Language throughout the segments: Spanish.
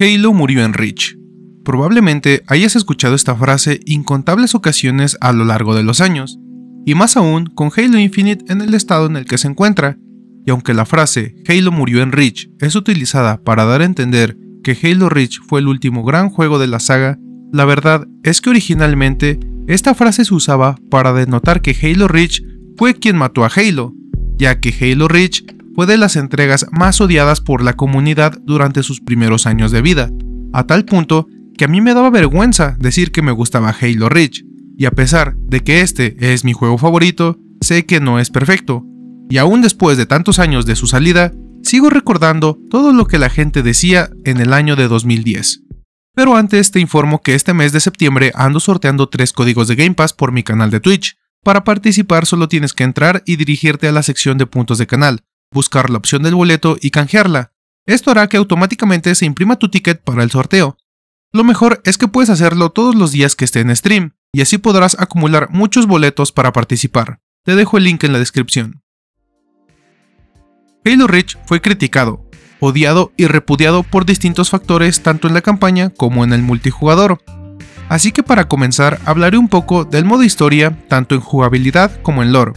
Halo murió en Reach. Probablemente hayas escuchado esta frase incontables ocasiones a lo largo de los años, y más aún con Halo Infinite en el estado en el que se encuentra, y aunque la frase Halo murió en Reach es utilizada para dar a entender que Halo Reach fue el último gran juego de la saga, la verdad es que originalmente esta frase se usaba para denotar que Halo Reach fue quien mató a Halo, ya que Halo Reach fue de las entregas más odiadas por la comunidad durante sus primeros años de vida, a tal punto que a mí me daba vergüenza decir que me gustaba Halo Reach, y a pesar de que este es mi juego favorito, sé que no es perfecto, y aún después de tantos años de su salida, sigo recordando todo lo que la gente decía en el año de 2010. Pero antes te informo que este mes de septiembre ando sorteando 3 códigos de Game Pass por mi canal de Twitch. Para participar solo tienes que entrar y dirigirte a la sección de puntos de canal, buscar la opción del boleto y canjearla. Esto hará que automáticamente se imprima tu ticket para el sorteo. Lo mejor es que puedes hacerlo todos los días que esté en stream, y así podrás acumular muchos boletos para participar. Te dejo el link en la descripción. Halo Reach fue criticado, odiado y repudiado por distintos factores tanto en la campaña como en el multijugador. Así que para comenzar hablaré un poco del modo historia tanto en jugabilidad como en lore.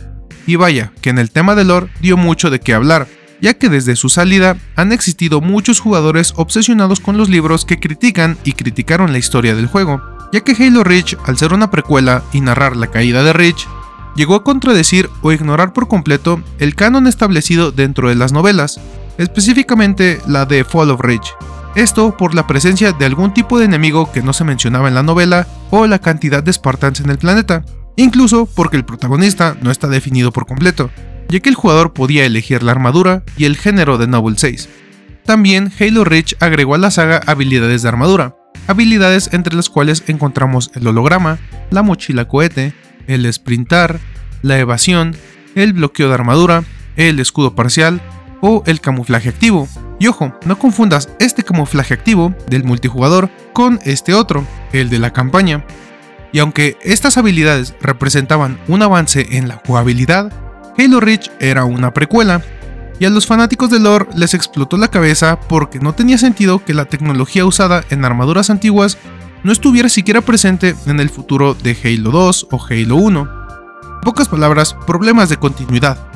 Y vaya que en el tema de lore dio mucho de qué hablar, ya que desde su salida han existido muchos jugadores obsesionados con los libros que critican y criticaron la historia del juego, ya que Halo Reach, al ser una precuela y narrar la caída de Reach, llegó a contradecir o ignorar por completo el canon establecido dentro de las novelas, específicamente la de Fall of Reach, esto por la presencia de algún tipo de enemigo que no se mencionaba en la novela o la cantidad de Spartans en el planeta, incluso porque el protagonista no está definido por completo, ya que el jugador podía elegir la armadura y el género de Noble 6. También Halo Reach agregó a la saga habilidades de armadura, habilidades entre las cuales encontramos el holograma, la mochila cohete, el sprintar, la evasión, el bloqueo de armadura, el escudo parcial o el camuflaje activo. Y ojo, no confundas este camuflaje activo del multijugador con este otro, el de la campaña. Y aunque estas habilidades representaban un avance en la jugabilidad, Halo Reach era una precuela, y a los fanáticos de lore les explotó la cabeza porque no tenía sentido que la tecnología usada en armaduras antiguas no estuviera siquiera presente en el futuro de Halo 2 o Halo 1. En pocas palabras, problemas de continuidad.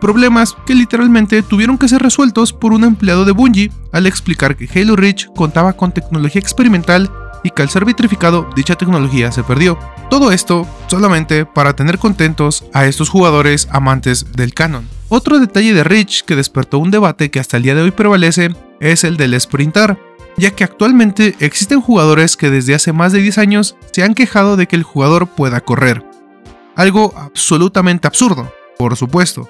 Problemas que literalmente tuvieron que ser resueltos por un empleado de Bungie al explicar que Halo Reach contaba con tecnología experimental y que al ser vitrificado dicha tecnología se perdió. Todo esto solamente para tener contentos a estos jugadores amantes del canon. Otro detalle de Reach que despertó un debate que hasta el día de hoy prevalece es el del sprintar, ya que actualmente existen jugadores que desde hace más de 10 años se han quejado de que el jugador pueda correr. Algo absolutamente absurdo, por supuesto,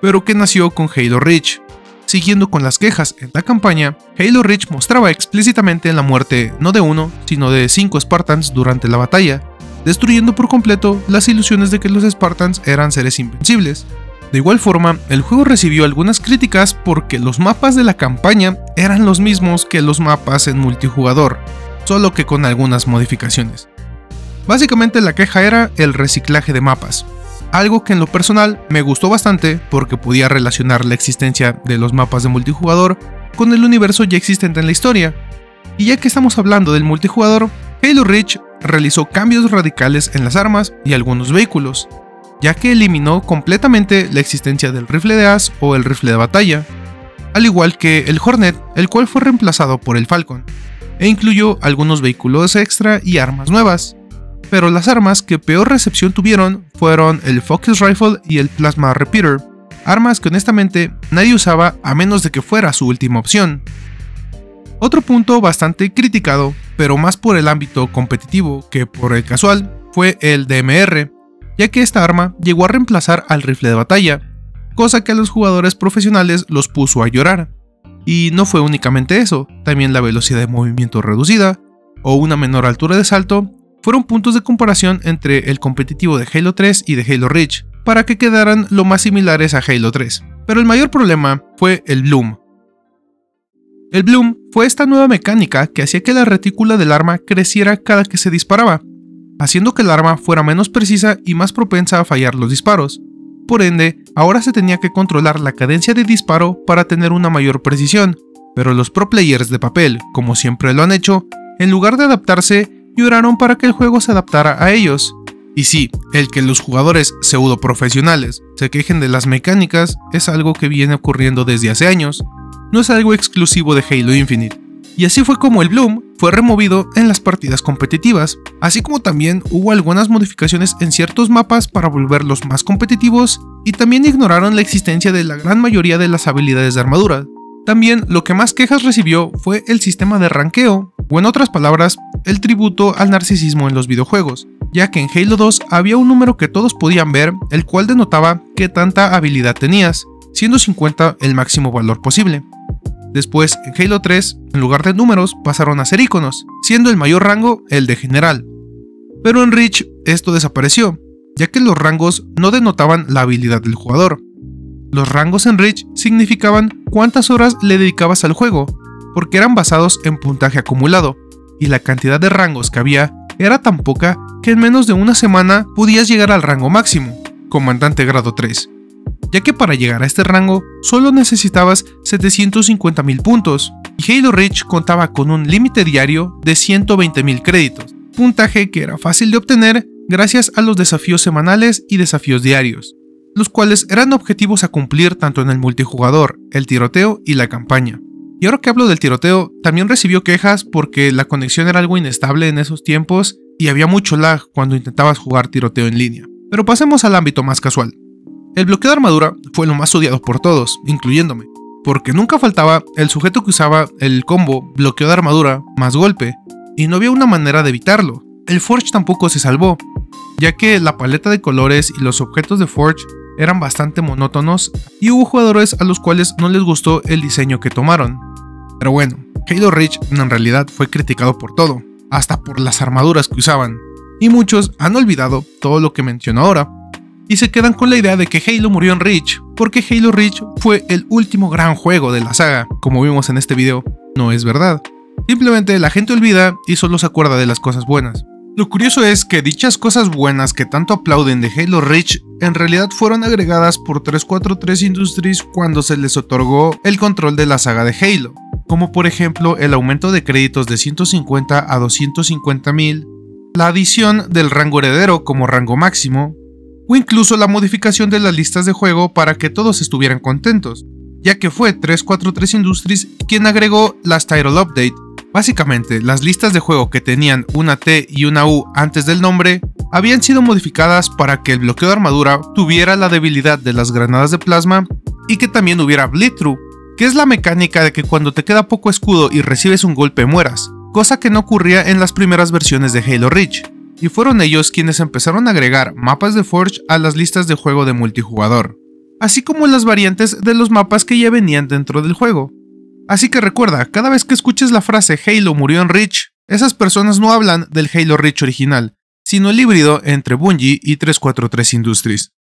pero que nació con Halo Reach. Siguiendo con las quejas en la campaña, Halo Reach mostraba explícitamente la muerte no de uno, sino de 5 Spartans durante la batalla, destruyendo por completo las ilusiones de que los Spartans eran seres invencibles. De igual forma, el juego recibió algunas críticas porque los mapas de la campaña eran los mismos que los mapas en multijugador, solo que con algunas modificaciones. Básicamente la queja era el reciclaje de mapas. Algo que en lo personal me gustó bastante porque podía relacionar la existencia de los mapas de multijugador con el universo ya existente en la historia. Y ya que estamos hablando del multijugador, Halo Reach realizó cambios radicales en las armas y algunos vehículos, ya que eliminó completamente la existencia del rifle de as o el rifle de batalla, al igual que el Hornet, el cual fue reemplazado por el Falcon, e incluyó algunos vehículos extra y armas nuevas. Pero las armas que peor recepción tuvieron fueron el Focus Rifle y el Plasma Repeater, armas que honestamente nadie usaba a menos de que fuera su última opción. Otro punto bastante criticado, pero más por el ámbito competitivo que por el casual, fue el DMR, ya que esta arma llegó a reemplazar al rifle de batalla, cosa que a los jugadores profesionales los puso a llorar. Y no fue únicamente eso, también la velocidad de movimiento reducida o una menor altura de salto fueron puntos de comparación entre el competitivo de Halo 3 y de Halo Reach, para que quedaran lo más similares a Halo 3, pero el mayor problema fue el Bloom. El Bloom fue esta nueva mecánica que hacía que la retícula del arma creciera cada que se disparaba, haciendo que el arma fuera menos precisa y más propensa a fallar los disparos, por ende ahora se tenía que controlar la cadencia de disparo para tener una mayor precisión, pero los pro players de papel, como siempre lo han hecho, en lugar de adaptarse, lloraron para que el juego se adaptara a ellos. Y sí, el que los jugadores pseudo profesionales se quejen de las mecánicas es algo que viene ocurriendo desde hace años, no es algo exclusivo de Halo Infinite. Y así fue como el Bloom fue removido en las partidas competitivas, así como también hubo algunas modificaciones en ciertos mapas para volverlos más competitivos, y también ignoraron la existencia de la gran mayoría de las habilidades de armadura. También lo que más quejas recibió fue el sistema de ranqueo, o en otras palabras, el tributo al narcisismo en los videojuegos, ya que en Halo 2 había un número que todos podían ver, el cual denotaba qué tanta habilidad tenías, siendo 50 el máximo valor posible. Después, en Halo 3, en lugar de números, pasaron a ser iconos, siendo el mayor rango el de general. Pero en Reach, esto desapareció, ya que los rangos no denotaban la habilidad del jugador. Los rangos en Reach significaban cuántas horas le dedicabas al juego, porque eran basados en puntaje acumulado, y la cantidad de rangos que había era tan poca que en menos de una semana podías llegar al rango máximo, comandante grado 3. Ya que para llegar a este rango solo necesitabas 750.000 puntos, y Halo Reach contaba con un límite diario de 120.000 créditos, puntaje que era fácil de obtener gracias a los desafíos semanales y desafíos diarios, los cuales eran objetivos a cumplir tanto en el multijugador, el tiroteo y la campaña. Y ahora que hablo del tiroteo, también recibió quejas porque la conexión era algo inestable en esos tiempos y había mucho lag cuando intentabas jugar tiroteo en línea. Pero pasemos al ámbito más casual. El bloqueo de armadura fue lo más odiado por todos, incluyéndome, porque nunca faltaba el sujeto que usaba el combo bloqueo de armadura más golpe, y no había una manera de evitarlo. El Forge tampoco se salvó, ya que la paleta de colores y los objetos de Forge eran bastante monótonos, y hubo jugadores a los cuales no les gustó el diseño que tomaron. Pero bueno, Halo Reach en realidad fue criticado por todo, hasta por las armaduras que usaban, y muchos han olvidado todo lo que menciono ahora, y se quedan con la idea de que Halo murió en Reach, porque Halo Reach fue el último gran juego de la saga, como vimos en este video. No es verdad. Simplemente la gente olvida y solo se acuerda de las cosas buenas. Lo curioso es que dichas cosas buenas que tanto aplauden de Halo Reach, en realidad fueron agregadas por 343 Industries cuando se les otorgó el control de la saga de Halo, como por ejemplo el aumento de créditos de 150 a 250.000, la adición del rango heredero como rango máximo, o incluso la modificación de las listas de juego para que todos estuvieran contentos, ya que fue 343 Industries quien agregó las Title Update. Básicamente, las listas de juego que tenían una T y una U antes del nombre habían sido modificadas para que el bloqueo de armadura tuviera la debilidad de las granadas de plasma y que también hubiera Bleed Through, que es la mecánica de que cuando te queda poco escudo y recibes un golpe mueras, cosa que no ocurría en las primeras versiones de Halo Reach. Y fueron ellos quienes empezaron a agregar mapas de Forge a las listas de juego de multijugador, así como las variantes de los mapas que ya venían dentro del juego. Así que recuerda, cada vez que escuches la frase Halo murió en Reach, esas personas no hablan del Halo Reach original, sino el híbrido entre Bungie y 343 Industries.